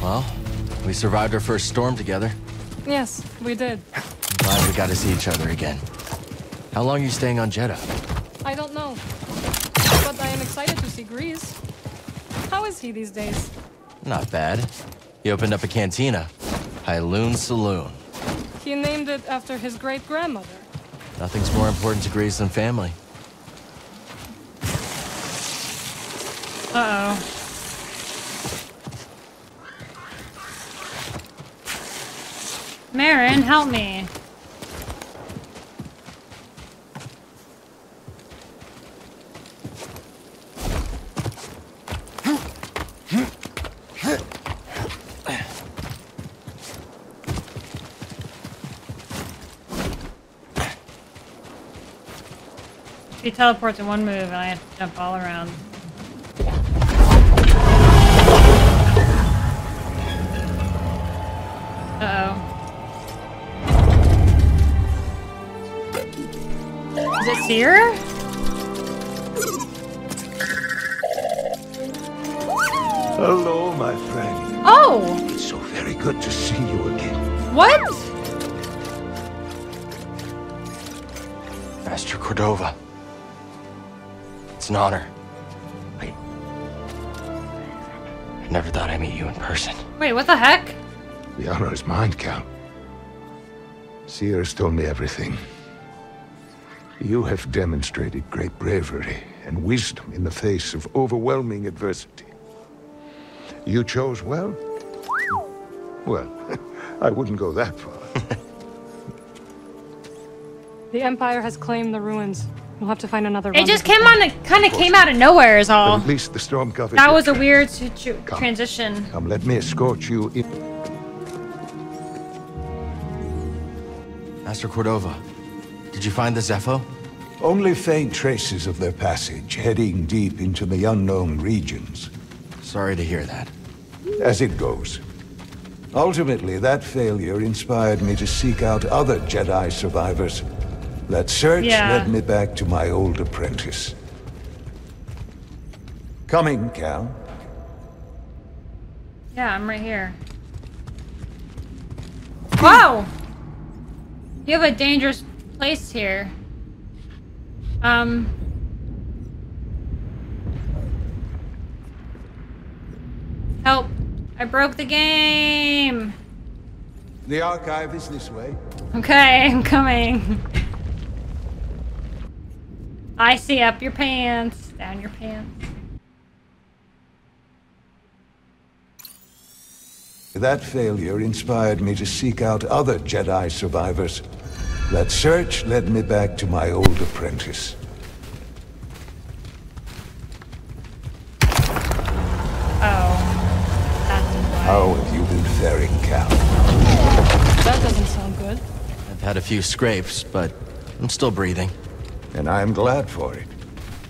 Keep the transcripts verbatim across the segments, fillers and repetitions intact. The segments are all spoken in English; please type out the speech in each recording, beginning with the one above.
Well, we survived our first storm together. Yes, we did. I'm glad we got to see each other again. How long are you staying on Jedha? I don't know. But I am excited to see Greez. How is he these days? Not bad. He opened up a cantina. Hyloon Saloon. He named it after his great-grandmother. Nothing's more important to Greez than family. Uh-oh. Merrin, help me. She teleports in one move and I have to jump all around. Uh-oh. Is it Cere? Hello, my friend. Oh! It's so very good to see you again. What? Master Cordova. It's an honor. I... I never thought I'd meet you in person. Wait, what the heck? The honor is mine, Cal. Sears told me everything. You have demonstrated great bravery and wisdom in the face of overwhelming adversity. You chose well? Well, I wouldn't go that far. The Empire has claimed the ruins. We'll have to find another one. It just came on, kind of came out of nowhere is all. But at least the storm covered. That was a weird come, transition. Come, let me escort you in. Master Cordova. Did you find the Zeffo? Only faint traces of their passage, heading deep into the unknown regions. Sorry to hear that. As it goes. Ultimately, that failure inspired me to seek out other Jedi survivors. That search yeah. led me back to my old apprentice. Coming, Cal. Yeah, I'm right here. Wow! You have a dangerous... place here. Um. Help! I broke the game. The archive is this way. Okay, I'm coming. I see. Up your pants. Down your pants. That failure inspired me to seek out other Jedi survivors. That search led me back to my old apprentice. Oh. That's why. How have you been faring, Cal? That doesn't sound good. I've had a few scrapes, but I'm still breathing. And I'm glad for it.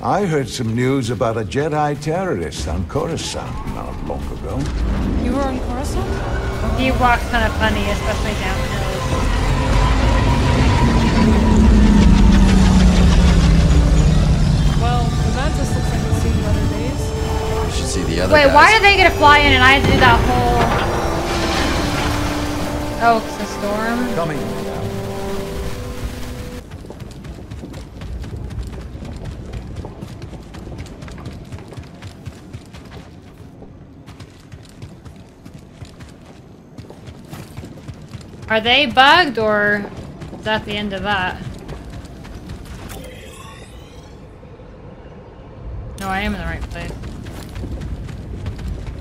I heard some news about a Jedi terrorist on Coruscant not long ago. You were on Coruscant? He walked kind of funny, especially downhill. See the other Wait, guys. Why did they get to fly in and I had to do that whole... Oh, it's a storm? Coming. Are they bugged or is that the end of that? No, I am in the right place.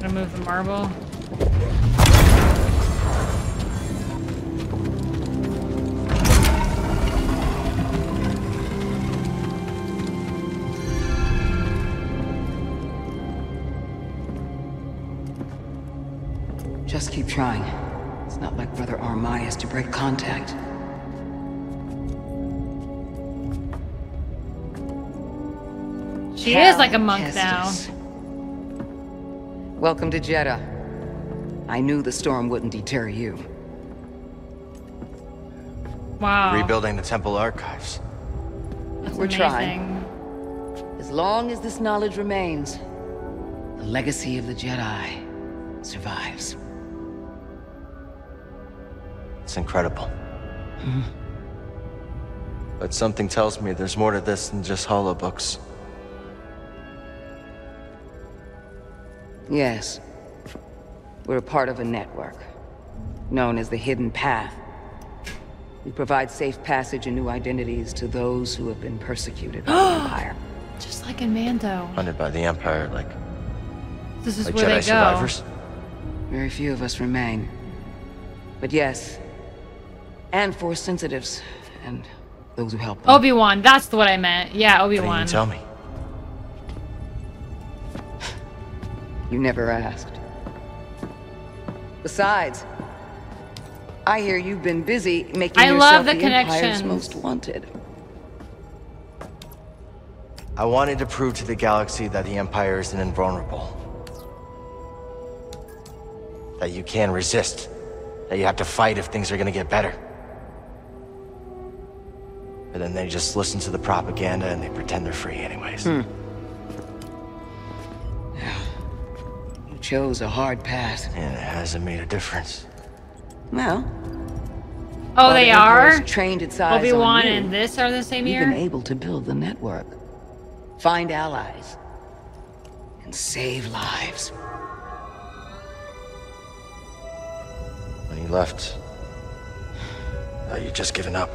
I'm gonna move the marble. Just keep trying. It's not like Brother Armai has to break contact. She Cal is like a monk Kestis. Now. Welcome to Jedha. I knew the storm wouldn't deter you. Wow. Rebuilding the temple archives. That's We're amazing. trying. As long as this knowledge remains, the legacy of the Jedi survives. incredible. Hmm. But something tells me there's more to this than just holobooks. Yes. We're a part of a network, known as the Hidden Path. We provide safe passage and new identities to those who have been persecuted by the Empire. Just like in Mando. Hunted by the Empire, like... This is like where Jedi they go. Survivors? Very few of us remain. But yes, and for sensitives, and those who help them. Obi Wan, that's what I meant. Yeah, Obi Wan. Tell me. You never asked. Besides, I hear you've been busy making I yourself love the, the Empire's most wanted. I wanted to prove to the galaxy that the Empire isn't invulnerable. That you can resist. That you have to fight if things are gonna get better. But then they just listen to the propaganda and they pretend they're free anyways. Hmm. You chose a hard path. And it hasn't made a difference. Well. Oh, they are? Trained its eyes on you. Obi-Wan and this are the same year? You've been able to build the network. Find allies. And save lives. When you left, now you've just given up.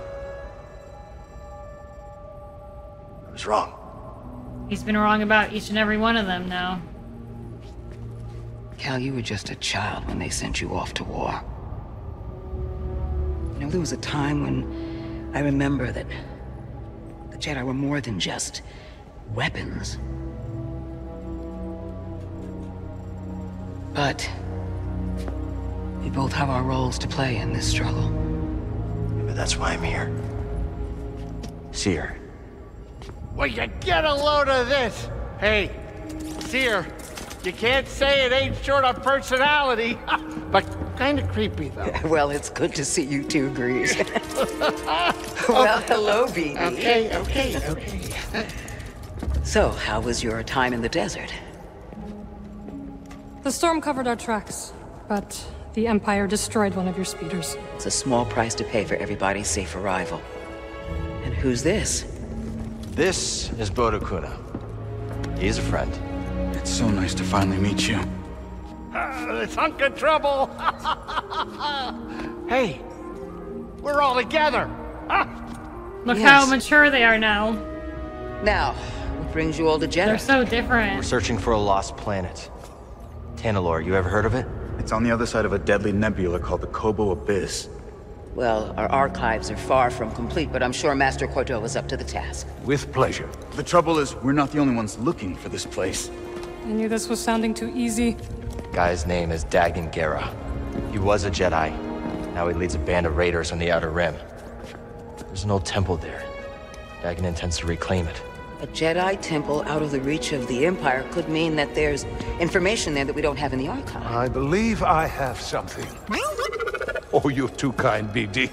I was wrong. He's been wrong about each and every one of them now. Cal, you were just a child when they sent you off to war. You know, there was a time when I remember that the Jedi were more than just weapons. But... we both have our roles to play in this struggle. Yeah, but that's why I'm here. Seer. Well, you get a load of this! Hey, Seer, you can't say it ain't short of personality, but kind of creepy, though. Yeah, well, it's good to see you two, Greez. Well, hello, B D. Okay, okay, okay. So, how was your time in the desert? The storm covered our tracks, but... the Empire destroyed one of your speeders. It's a small price to pay for everybody's safe arrival. And who's this? This is Bode Akuna. He's a friend. It's so nice to finally meet you. Uh, it's hunk of trouble! Hey, we're all together! Look yes. how mature they are now. Now, what brings you all to Jedha? They're so different. We're searching for a lost planet. Tanalorr, you ever heard of it? It's on the other side of a deadly nebula called the Koboh Abyss. Well, our archives are far from complete, but I'm sure Master Cordova is up to the task. With pleasure. The trouble is, we're not the only ones looking for this place. I knew this was sounding too easy. The guy's name is Dagan Gera. He was a Jedi. Now he leads a band of raiders on the Outer Rim. There's an old temple there. Dagan intends to reclaim it. A Jedi temple out of the reach of the Empire could mean that there's information there that we don't have in the archive. I believe I have something. Oh, you're too kind, B D.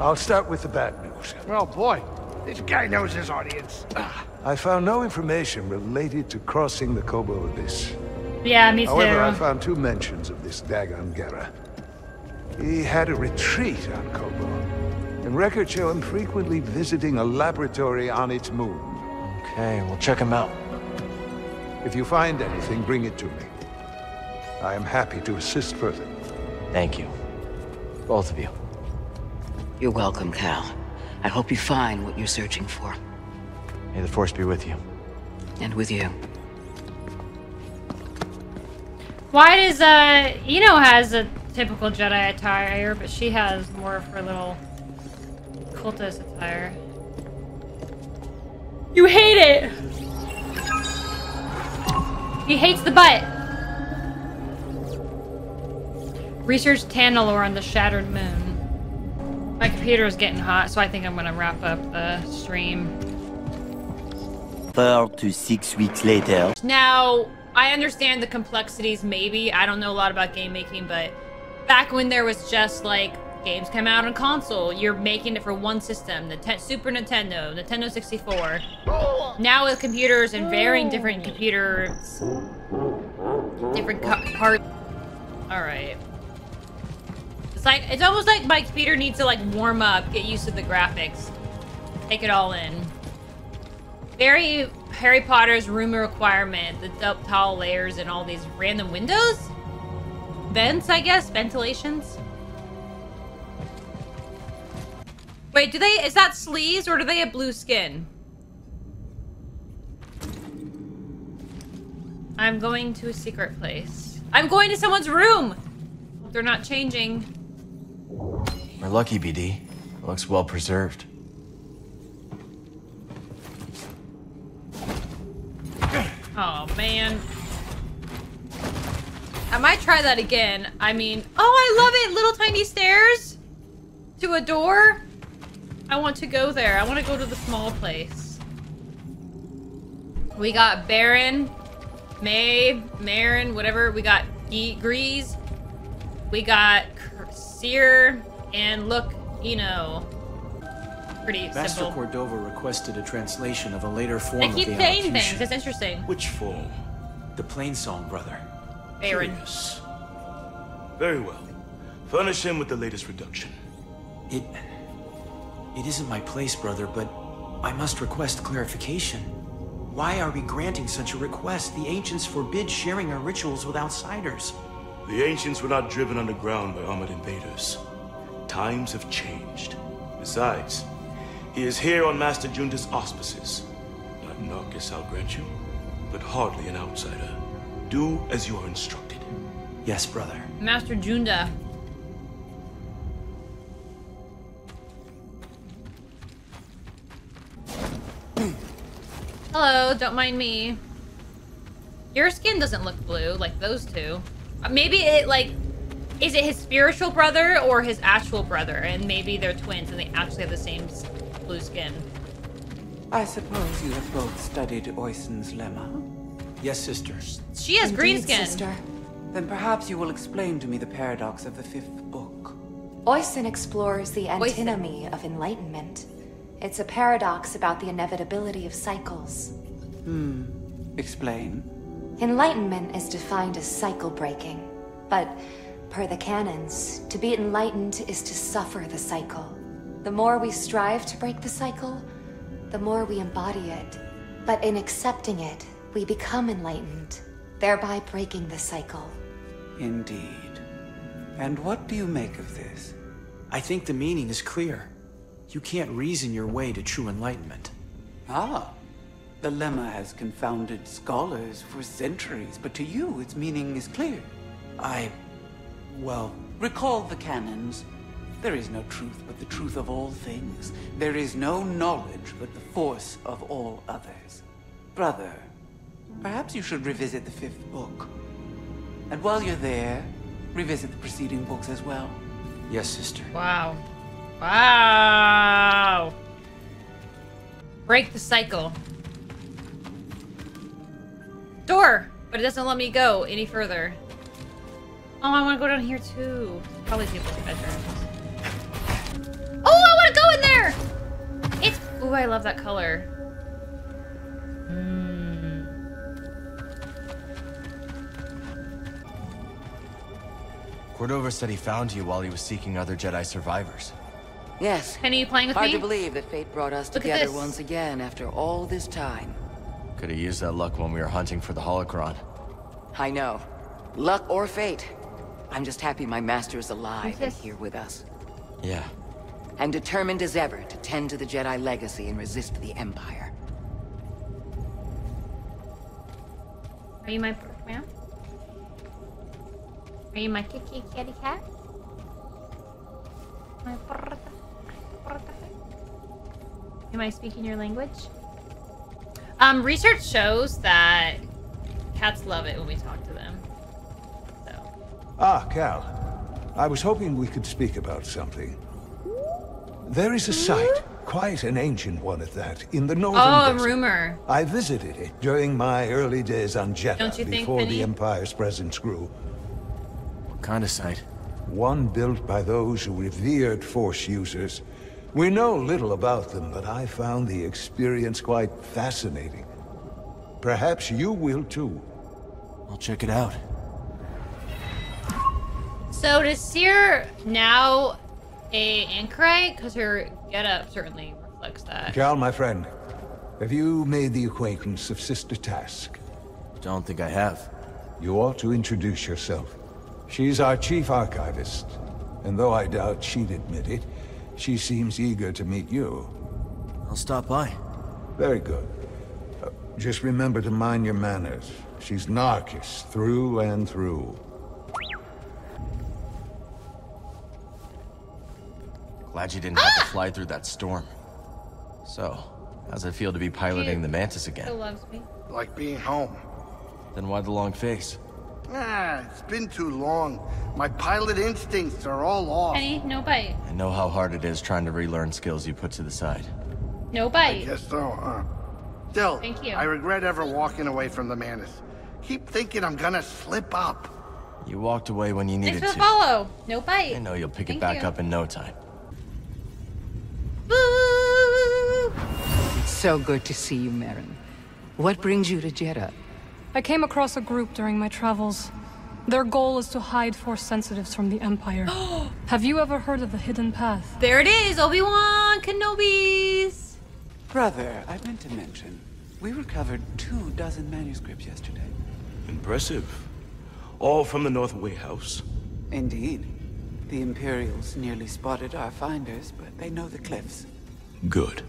I'll start with the bad news. Oh, boy. This guy knows his audience. I found no information related to crossing the Koboh Abyss. Yeah, me too. However, I found two mentions of this Dagan Gera. He had a retreat on Koboh. And records show him frequently visiting a laboratory on its moon. Okay, we'll check him out. If you find anything, bring it to me. I am happy to assist further. Thank you. Both of you. You're welcome, Cal. I hope you find what you're searching for. May the Force be with you. And with you. Why does, uh, Eno has a typical Jedi attire, but she has more of her little... cultist attire. You hate it! He hates the butt! Research Tanalorr on the Shattered Moon. My computer is getting hot, so I think I'm gonna wrap up the stream. Four to six weeks later. Now, I understand the complexities, maybe. I don't know a lot about game making, but back when there was just like games come out on console, you're making it for one system, the Super Nintendo, Nintendo sixty-four. Now with computers and varying different computers, different parts, Alright. It's like, it's almost like my computer needs to, like, warm up, get used to the graphics. Take it all in. Very Harry Potter's room requirement. The tall layers and all these random windows? Vents, I guess? Ventilations? Wait, do they- is that sleaze, or do they have blue skin? I'm going to a secret place. I'm going to someone's room! They're not changing. We're lucky, B D. It looks well preserved. Oh, man. I might try that again. I mean... Oh, I love it! Little tiny stairs! To a door? I want to go there. I want to go to the small place. We got Baron, Maeve, Merrin, whatever. We got Ge Greez. We got Cere, and look, you know, pretty Master simple. Master Cordova requested a translation of a later form of the I keep saying things. It's interesting. Which form? The Plainsong brother. Baron. Curious. Very well. Furnish him with the latest reduction. It... It isn't my place, brother, but I must request clarification. Why are we granting such a request? The ancients forbid sharing our rituals with outsiders. The ancients were not driven underground by armored invaders. Times have changed. Besides, he is here on Master Junda's auspices. Not Narcus, I'll grant you, but hardly an outsider. Do as you are instructed. Yes, brother. Master Junda. Hello, don't mind me. Your skin doesn't look blue, like those two. Maybe it, like, is it his spiritual brother or his actual brother? And maybe they're twins and they actually have the same blue skin. I suppose you have both studied Oisin's lemma. Yes, sister. She has Indeed, green skin. Sister. Then perhaps you will explain to me the paradox of the fifth book. Oisin explores the antinomy Oisin. of enlightenment. It's a paradox about the inevitability of cycles. Hmm. Explain. Enlightenment is defined as cycle breaking. But, per the canons, to be enlightened is to suffer the cycle. The more we strive to break the cycle, the more we embody it. But in accepting it, we become enlightened, thereby breaking the cycle. Indeed. And what do you make of this? I think the meaning is clear. You can't reason your way to true enlightenment. Ah. The lemma has confounded scholars for centuries, but to you its meaning is clear. I... well... Recall the canons. There is no truth but the truth of all things. There is no knowledge but the force of all others. Brother, perhaps you should revisit the fifth book. And while you're there, revisit the preceding books as well. Yes, sister. Wow. Wow! Break the cycle. Door! But it doesn't let me go any further. Oh, I want to go down here too. Probably people's bedrooms. Oh, I want to go in there! It's... Ooh, I love that color. Mm. Cordova said he found you while he was seeking other Jedi survivors. Yes. Penny, you playing with Hard me? Hard to believe that fate brought us Look together once again after all this time. Could have used that luck when we were hunting for the holocron. I know. Luck or fate. I'm just happy my master is alive and here with us. Yeah. I'm determined as ever to tend to the Jedi legacy and resist the Empire. Are you my ma'am? Are you my kitty kitty cat? My brother. Am I speaking your language? Um, research shows that cats love it when we talk to them. So. Ah, Cal. I was hoping we could speak about something. There is a site, quite an ancient one at that, in the northern Oh, desert. A rumor. I visited it during my early days on Jedha Don't you before think, the Empire's presence grew. What kind of site? One built by those who revered Force users. We know little about them, but I found the experience quite fascinating. Perhaps you will too. I'll check it out. So does Cere now a anchorite? Because her getup certainly reflects that. Cal, my friend, have you made the acquaintance of Sister Task? I don't think I have. You ought to introduce yourself. She's our chief archivist, and though I doubt she'd admit it, she seems eager to meet you. I'll stop by. Very good. Uh, just remember to mind your manners. She's Narcus through and through. Glad you didn't ah! have to fly through that storm. So, how's it feel to be piloting she the Mantis again? Still loves me. Like being home. Then why the long face? Ah, it's been too long. My pilot instincts are all off. Penny, no bite. I know how hard it is trying to relearn skills you put to the side. No bite. I guess so, huh? Still, thank you. I regret ever walking away from the Mantis. Keep thinking I'm gonna slip up. You walked away when you needed to. Thanks for the follow. No bite. I know you'll pick it back up in no time. Boo! It's so good to see you, Merrin. What brings you to Jedha? I came across a group during my travels. Their goal is to hide Force sensitives from the Empire. Have you ever heard of the Hidden Path? There it is, Obi Wan Kenobi's! Brother, I meant to mention, we recovered two dozen manuscripts yesterday. Impressive. All from the North Wayhouse. Indeed. The Imperials nearly spotted our finders, but they know the cliffs. Good.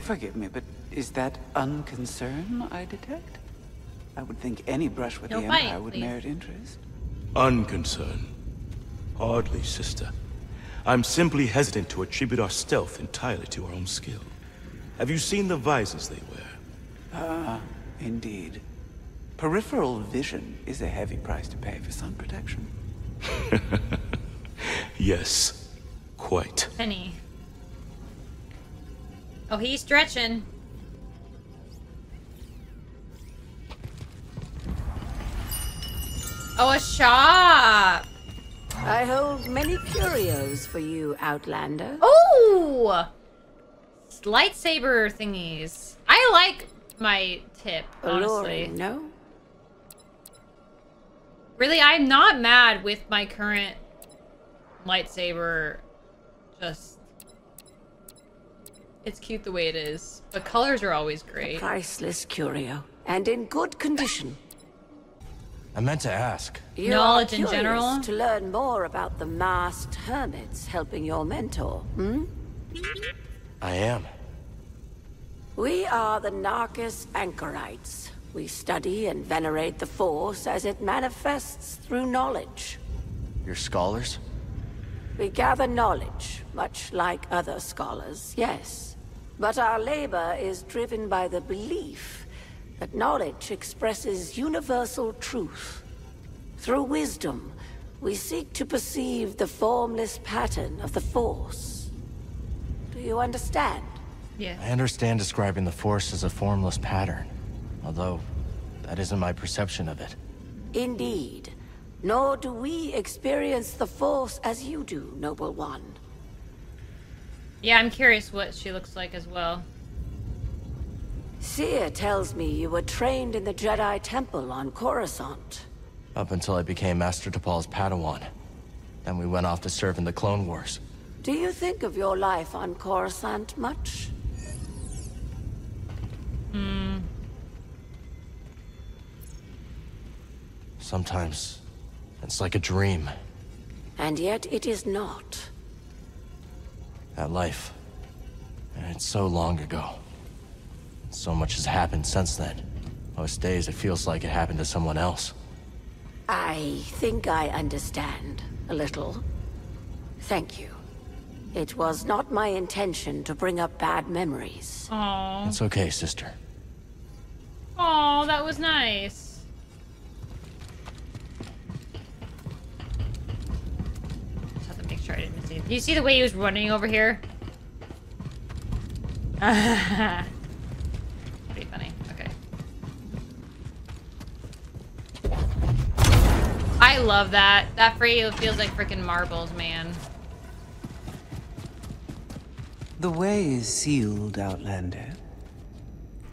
Forgive me, but is that unconcern I detect? I would think any brush with no the fight, Empire would please. merit interest. Unconcern. Hardly, sister. I'm simply hesitant to attribute our stealth entirely to our own skill. Have you seen the visors they wear? Ah, indeed. Peripheral vision is a heavy price to pay for sun protection. Yes, quite. Penny. Oh, he's stretching. Oh, a shop! I hold many curios for you, Outlander. Oh! Lightsaber thingies. I like my tip, honestly. Alluring, no? Really, I'm not mad with my current lightsaber. Just... It's cute the way it is. The colors are always great. A priceless curio. And in good condition. I meant to ask. You Knowledge in general? To learn more about the masked hermits helping your mentor, hmm? I am. We are the Narcus Anchorites. We study and venerate the Force as it manifests through knowledge. You're scholars? We gather knowledge, much like other scholars, yes. But our labor is driven by the belief that knowledge expresses universal truth. Through wisdom, we seek to perceive the formless pattern of the Force. Do you understand? Yeah. I understand describing the Force as a formless pattern, although that isn't my perception of it. Indeed. Nor do we experience the Force as you do, noble one. Yeah, I'm curious what she looks like as well. Seer tells me you were trained in the Jedi Temple on Coruscant. Up until I became Master Tapal's Padawan. Then we went off to serve in the Clone Wars. Do you think of your life on Coruscant much? Hmm. Sometimes it's like a dream. And yet it is not. That life, it's so long ago. So much has happened since then. Most days it feels like it happened to someone else. I think I understand a little. Thank you. It was not my intention to bring up bad memories. Aww. It's okay, sister. Aww, that was nice. Just have to make sure I didn't see it. You see the way he was running over here? Funny. Okay. I love that. That free feels like freaking marbles, man. The way is sealed, Outlander.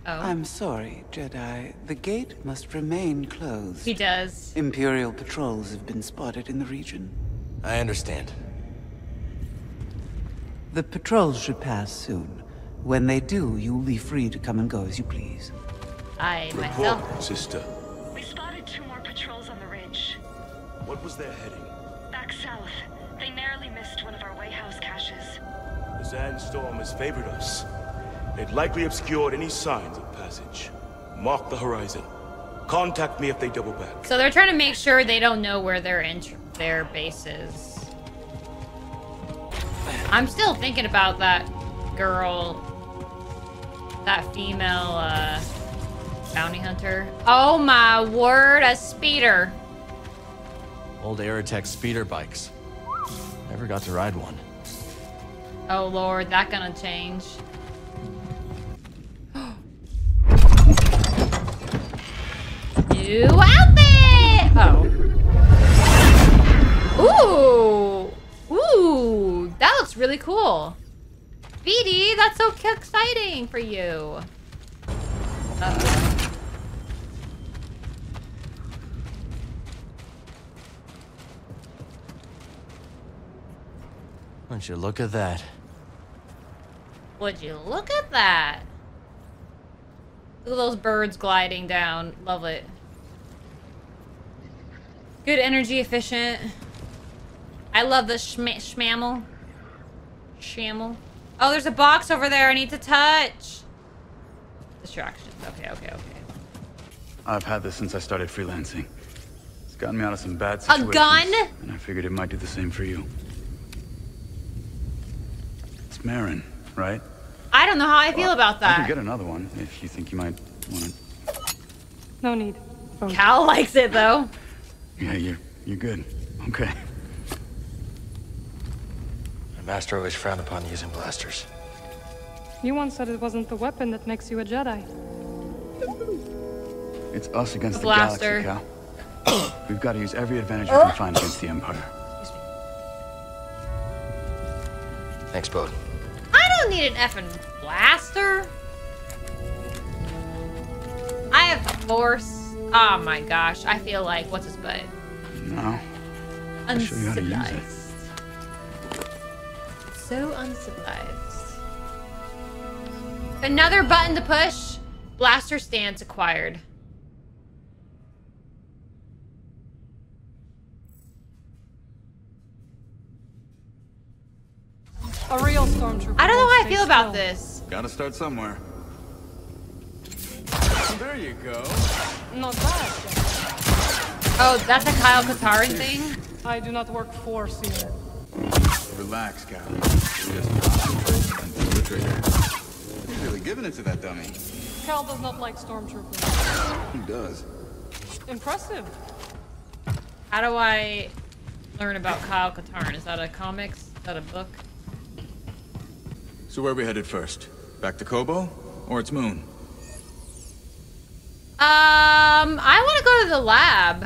Oh. I'm sorry, Jedi. The gate must remain closed. He does. Imperial patrols have been spotted in the region. I understand. The patrols should pass soon. When they do, you'll be free to come and go as you please. I myself... Report, sister. We spotted two more patrols on the ridge. What was their heading? Back south. They narrowly missed one of our Wayhouse caches. The sandstorm has favored us. They'd likely obscured any signs of passage. Mark the horizon. Contact me if they double back. So they're trying to make sure they don't know where their their base is. I'm still thinking about that girl, that female uh, bounty hunter. Oh my word, a speeder. Old Aerotech speeder bikes. Never got to ride one. Oh Lord, that gonna change. New outfit! Oh. Ooh. Ooh. That looks really cool. B D, that's so exciting for you. Uh-oh. Would you look at that? Would you look at that? Look at those birds gliding down. Love it. Good energy efficient. I love the shma shmammal. Shammal. Oh, there's a box over there I need to touch. Distractions. Okay, okay, okay. I've had this since I started freelancing. It's gotten me out of some bad situations. A gun? And I figured it might do the same for you. It's Merrin, right? I don't know how I well, feel about that. I can get another one if you think you might want it. No need. Oh. Cal likes it though. Yeah, you're, you're good. Okay. My master always frowned upon using blasters. You once said it wasn't the weapon that makes you a Jedi. It's us against the, the galaxy, Cal. We've got to use every advantage we can find against the Empire. Excuse me. Thanks, Bode. I don't need an effing blaster. I have force. Oh my gosh, I feel like, what's his butt? No. Uncivilized. So uncivilized. Another button to push. Blaster stance acquired. A real stormtrooper. I don't know how I feel about this. Gotta start somewhere. There you go. Not bad. Oh, that's a Kyle Katarn thing? I do not work for Cere. Relax, Cal. Just concentrate. Really giving it to that dummy. Cal does not like stormtroopers. He does. Impressive. How do I learn about Kyle Katarn? Is that a comics? Is that a book? So where are we headed first? Back to Koboh or its moon? Um, I want to go to the lab.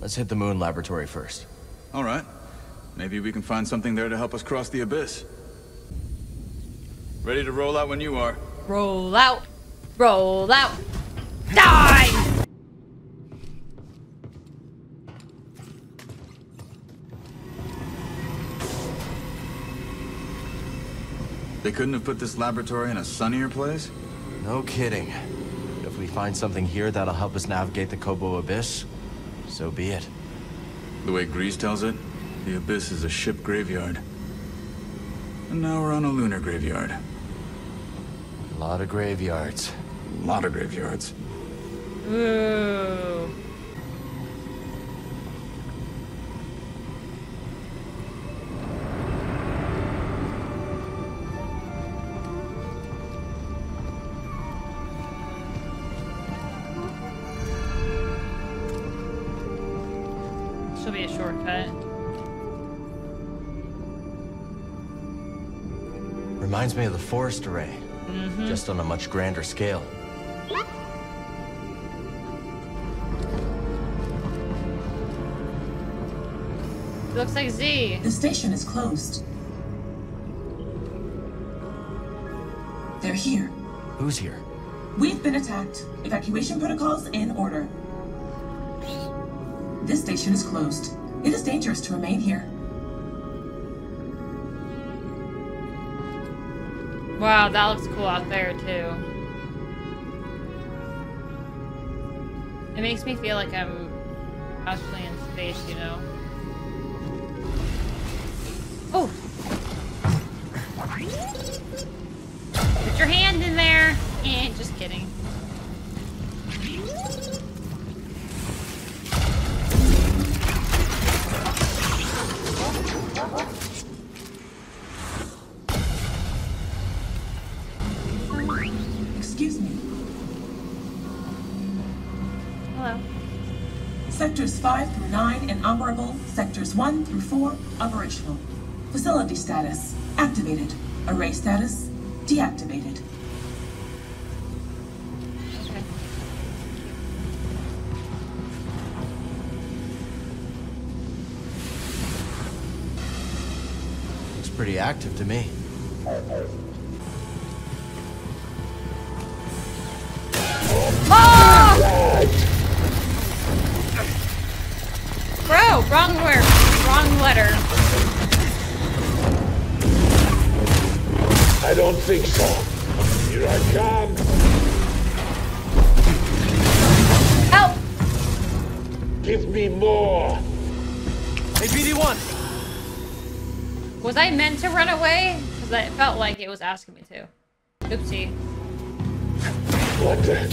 Let's hit the moon laboratory first. All right. Maybe we can find something there to help us cross the abyss. Ready to roll out when you are. Roll out. Roll out. Die! They couldn't have put this laboratory in a sunnier place? No kidding. If we find something here that'll help us navigate the Koboh Abyss, so be it. The way Greez tells it, the Abyss is a ship graveyard. And now we're on a lunar graveyard. A lot of graveyards. A lot of graveyards. Ooh. Reminds me of the forest array, mm-hmm. just on a much grander scale. It looks like Z. The station is closed. They're here. Who's here? We've been attacked. Evacuation protocols in order. This station is closed. It is dangerous to remain here. Wow, that looks cool out there, too. It makes me feel like I'm actually in space, you know? Oh! Put your hand in there! Eh, just kidding. Excuse me. Hello. Sectors five through nine inoperable. Sectors one through four operational. Facility status activated. Array status deactivated. Okay. Looks pretty active to me. Bro, wrong word, wrong letter. I don't think so. Here I come. Help! Give me more. Hey, B D one. Was I meant to run away? Because I felt like it was asking me to. Oopsie. What the?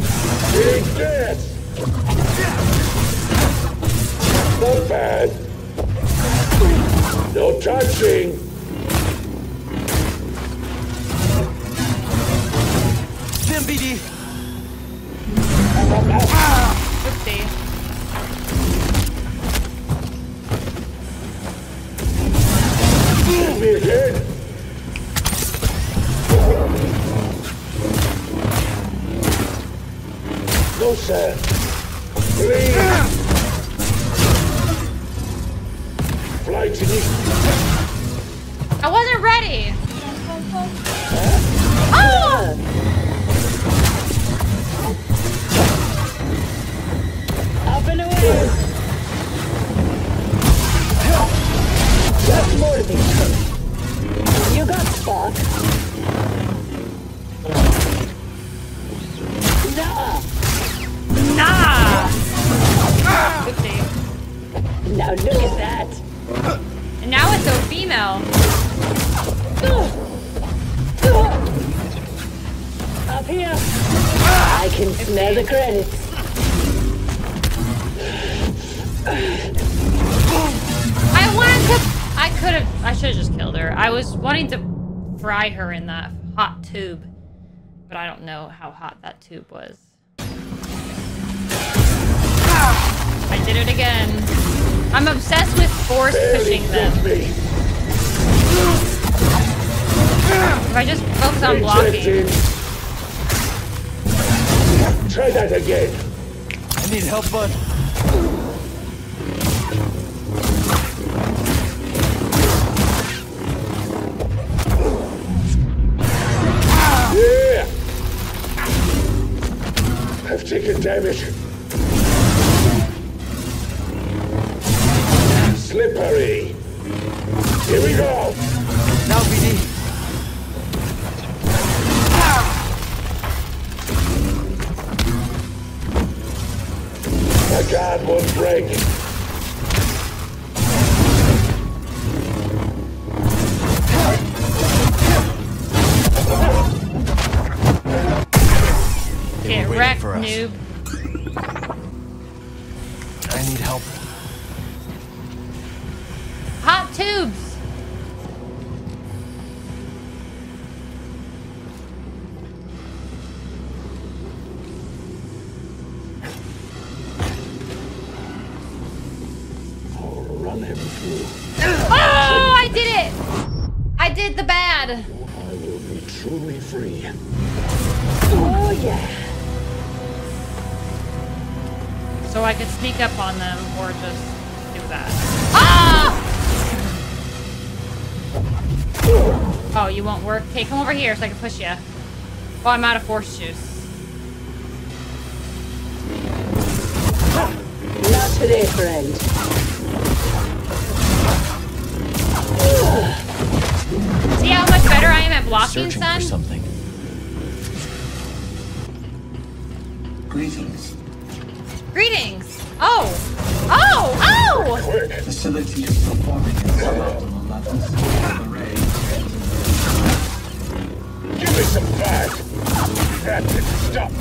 Take this! Not bad. No touching. Damn, B D. Ah, oopsie. Give me again. No, sir. Please. Ah. Fly to me. I wasn't ready. Huh? Oh! Up and away. That's more to be. You got Spock. Nah. Nah. Ah. Good thing. Now look at that. And now it's a female. Up here. I can it's smell me. The credits. I wanted to. I could have. I should have just killed her. I was wanting to fry her in that hot tube, but I don't know how hot that tube was. I did it again. I'm obsessed with force pushing them. If I just focus on blocking. Try that again. I need help, bud. Yeah. I've taken damage. Slippery. Here we go. Now, B D. Ah. My guard won't break. Get wrecked, noob. I need help. Hot tubes. Oh, run him through. Oh, I did it! I did the bad. I will be truly free. Oh yeah. So I could sneak up on them or just do that. Ah! Oh, you won't work? Okay, come over here so I can push you. Oh, I'm out of force juice. Not today, friend. See how much better I am at blocking, Searching son? For something. Greetings. Greetings. Oh. Oh. Oh. The facility is performing at suboptimal levels. Give me some back. That didn't stop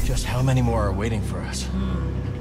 me. Just how many more are waiting for us? Hmm.